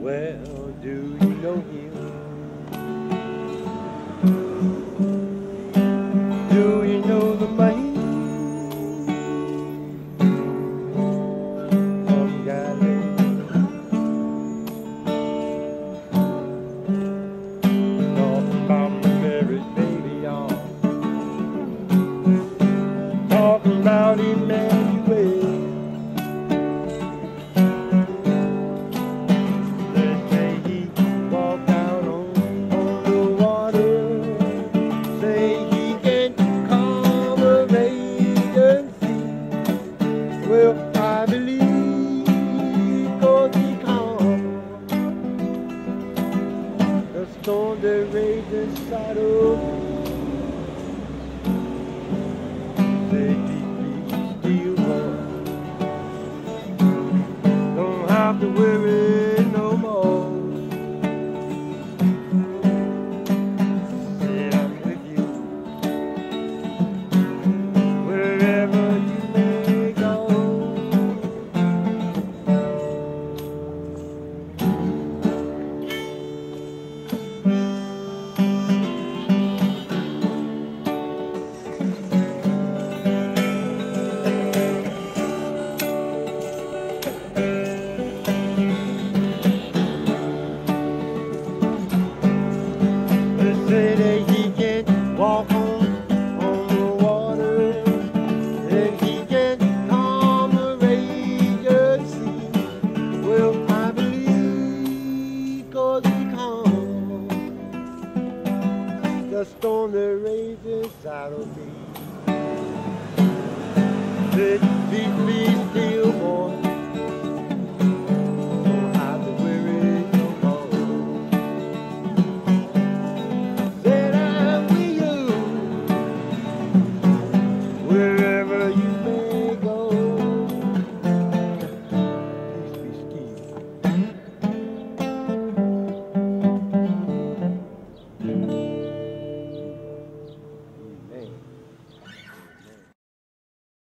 Well, do you know him? Do you know the man? Oh, golly, talk about married baby, y'all. Talk about him, man. Well, I believe, cause he calm the storm that raged inside of me. They keep me still warm, don't have to worry no more. Said I'm with you wherever you the storm that rages out of me. It beat me.